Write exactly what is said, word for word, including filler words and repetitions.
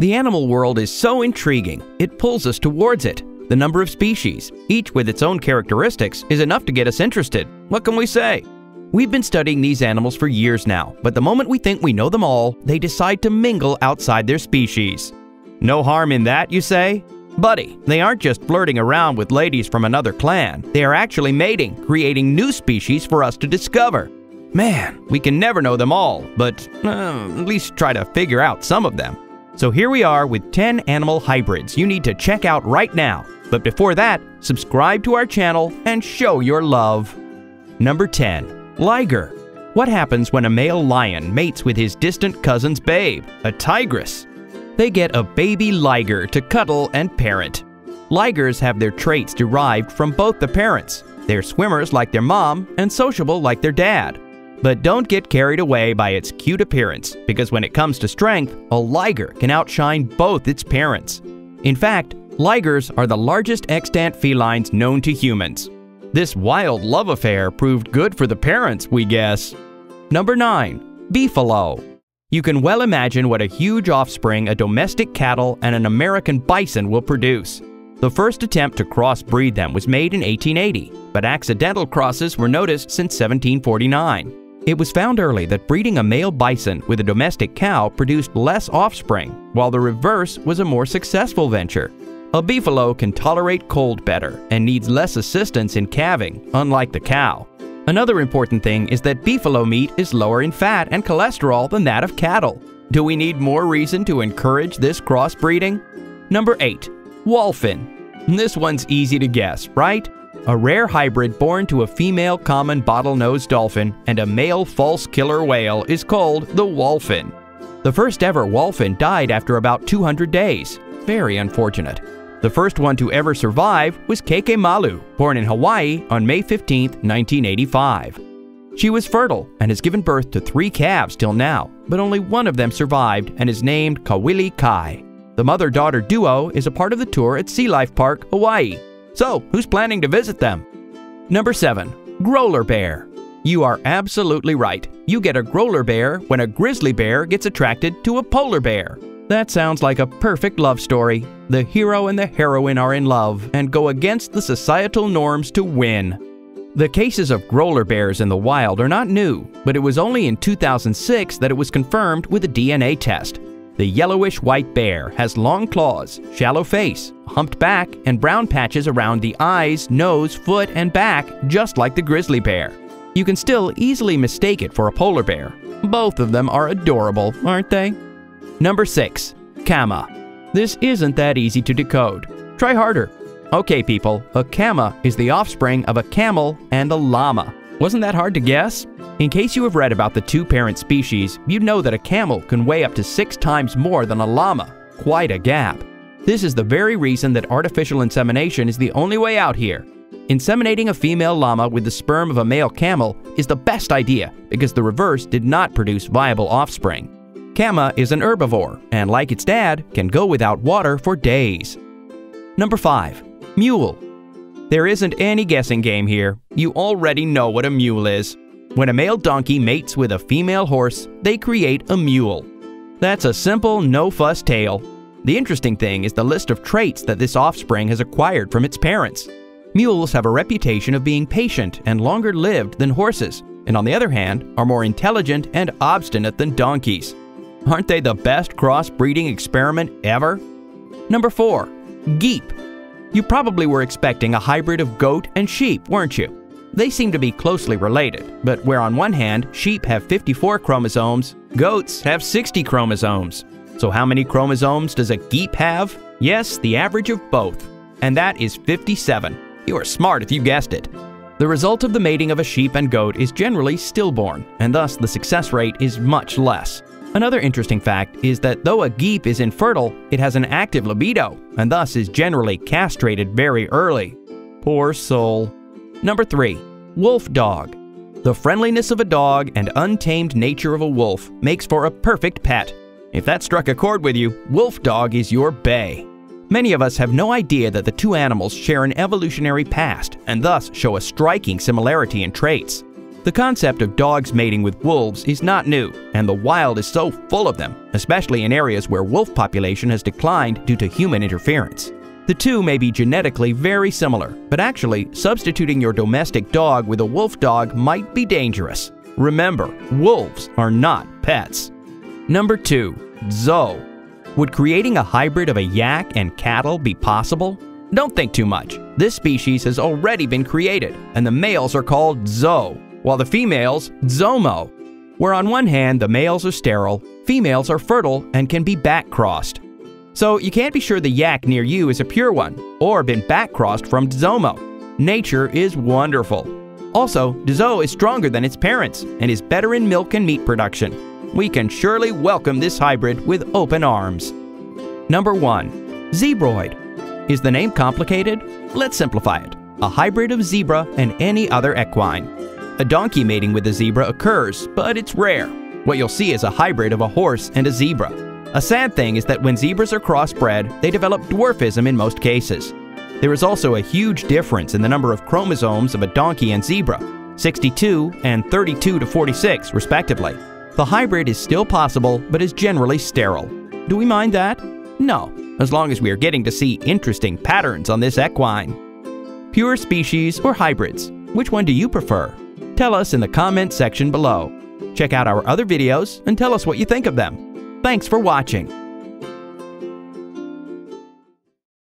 The animal world is so intriguing, it pulls us towards it. The number of species, each with its own characteristics, is enough to get us interested. What can we say? We've been studying these animals for years now, but the moment we think we know them all, they decide to mingle outside their species. No harm in that, you say? Buddy, they aren't just flirting around with ladies from another clan. They are actually mating, creating new species for us to discover. Man, we can never know them all, but uh, at least try to figure out some of them. So here we are with ten animal hybrids you need to check out right now. But before that, subscribe to our channel and show your love. Number ten. Liger. What happens when a male lion mates with his distant cousin's babe, a tigress? They get a baby liger to cuddle and parent. Ligers have their traits derived from both the parents. They're swimmers like their mom and sociable like their dad. But don't get carried away by its cute appearance, because when it comes to strength, a liger can outshine both its parents. In fact, ligers are the largest extant felines known to humans. This wild love affair proved good for the parents, we guess. Number nine. Beefalo. You can well imagine what a huge offspring a domestic cattle and an American bison will produce. The first attempt to crossbreed them was made in eighteen eighty, but accidental crosses were noticed since seventeen forty-nine. It was found early that breeding a male bison with a domestic cow produced less offspring, while the reverse was a more successful venture. A beefalo can tolerate cold better and needs less assistance in calving, unlike the cow. Another important thing is that beefalo meat is lower in fat and cholesterol than that of cattle. Do we need more reason to encourage this crossbreeding? Number eight. Wholphin. This one's easy to guess, right? A rare hybrid born to a female common bottlenose dolphin and a male false killer whale is called the wholphin. The first ever wholphin died after about two hundred days. Very unfortunate. The first one to ever survive was Kekaimalu, born in Hawaii on May fifteenth, nineteen eighty-five. She was fertile and has given birth to three calves till now, but only one of them survived and is named Kawili Kai. The mother-daughter duo is a part of the tour at Sea Life Park, Hawaii. So, who's planning to visit them? Number seven. Grolar Bear. You are absolutely right. You get a grolar bear when a grizzly bear gets attracted to a polar bear. That sounds like a perfect love story. The hero and the heroine are in love and go against the societal norms to win. The cases of grolar bears in the wild are not new, but it was only in two thousand six that it was confirmed with a D N A test. The yellowish-white bear has long claws, shallow face, humped back, and brown patches around the eyes, nose, foot, and back, just like the grizzly bear. You can still easily mistake it for a polar bear. Both of them are adorable, aren't they? Number six. Cama. This isn't that easy to decode. Try harder. Okay people, a cama is the offspring of a camel and a llama. Wasn't that hard to guess? In case you have read about the two parent species, you know that a camel can weigh up to six times more than a llama. Quite a gap. This is the very reason that artificial insemination is the only way out here. Inseminating a female llama with the sperm of a male camel is the best idea because the reverse did not produce viable offspring. Cama is an herbivore and, like its dad, can go without water for days. Number five. Mule. There isn't any guessing game here. You already know what a mule is. When a male donkey mates with a female horse, they create a mule. That's a simple, no-fuss tale. The interesting thing is the list of traits that this offspring has acquired from its parents. Mules have a reputation of being patient and longer-lived than horses, and on the other hand, are more intelligent and obstinate than donkeys. Aren't they the best crossbreeding experiment ever? Number four. Geep. You probably were expecting a hybrid of goat and sheep, weren't you? They seem to be closely related, but where on one hand sheep have fifty-four chromosomes, goats have sixty chromosomes. So how many chromosomes does a geep have? Yes, the average of both. And that is fifty-seven. You are smart if you guessed it. The result of the mating of a sheep and goat is generally stillborn, and thus the success rate is much less. Another interesting fact is that though a geep is infertile, it has an active libido and thus is generally castrated very early. Poor soul. Number three. Wolfdog. The friendliness of a dog and untamed nature of a wolf makes for a perfect pet. If that struck a chord with you, Wolfdog is your bae. Many of us have no idea that the two animals share an evolutionary past and thus show a striking similarity in traits. The concept of dogs mating with wolves is not new, and the wild is so full of them, especially in areas where wolf population has declined due to human interference. The two may be genetically very similar, but actually, substituting your domestic dog with a wolf dog might be dangerous. Remember, wolves are not pets. Number two. Dzo. Would creating a hybrid of a yak and cattle be possible? Don't think too much. This species has already been created, and the males are called Dzo, while the females, Dzomo. Where on one hand the males are sterile, females are fertile and can be back-crossed. So you can't be sure the yak near you is a pure one, or been back-crossed from Dzomo. Nature is wonderful. Also, Dzo is stronger than its parents and is better in milk and meat production. We can surely welcome this hybrid with open arms. Number one. Zebroid. Is the name complicated? Let's simplify it. A hybrid of zebra and any other equine. A donkey mating with a zebra occurs, but it's rare. What you'll see is a hybrid of a horse and a zebra. A sad thing is that when zebras are crossbred, they develop dwarfism in most cases. There is also a huge difference in the number of chromosomes of a donkey and zebra, sixty-two and thirty-two to forty-six, respectively. The hybrid is still possible, but is generally sterile. Do we mind that? No, as long as we are getting to see interesting patterns on this equine. Pure species or hybrids, which one do you prefer? Tell us in the comment section below. Check out our other videos and tell us what you think of them. Thanks for watching.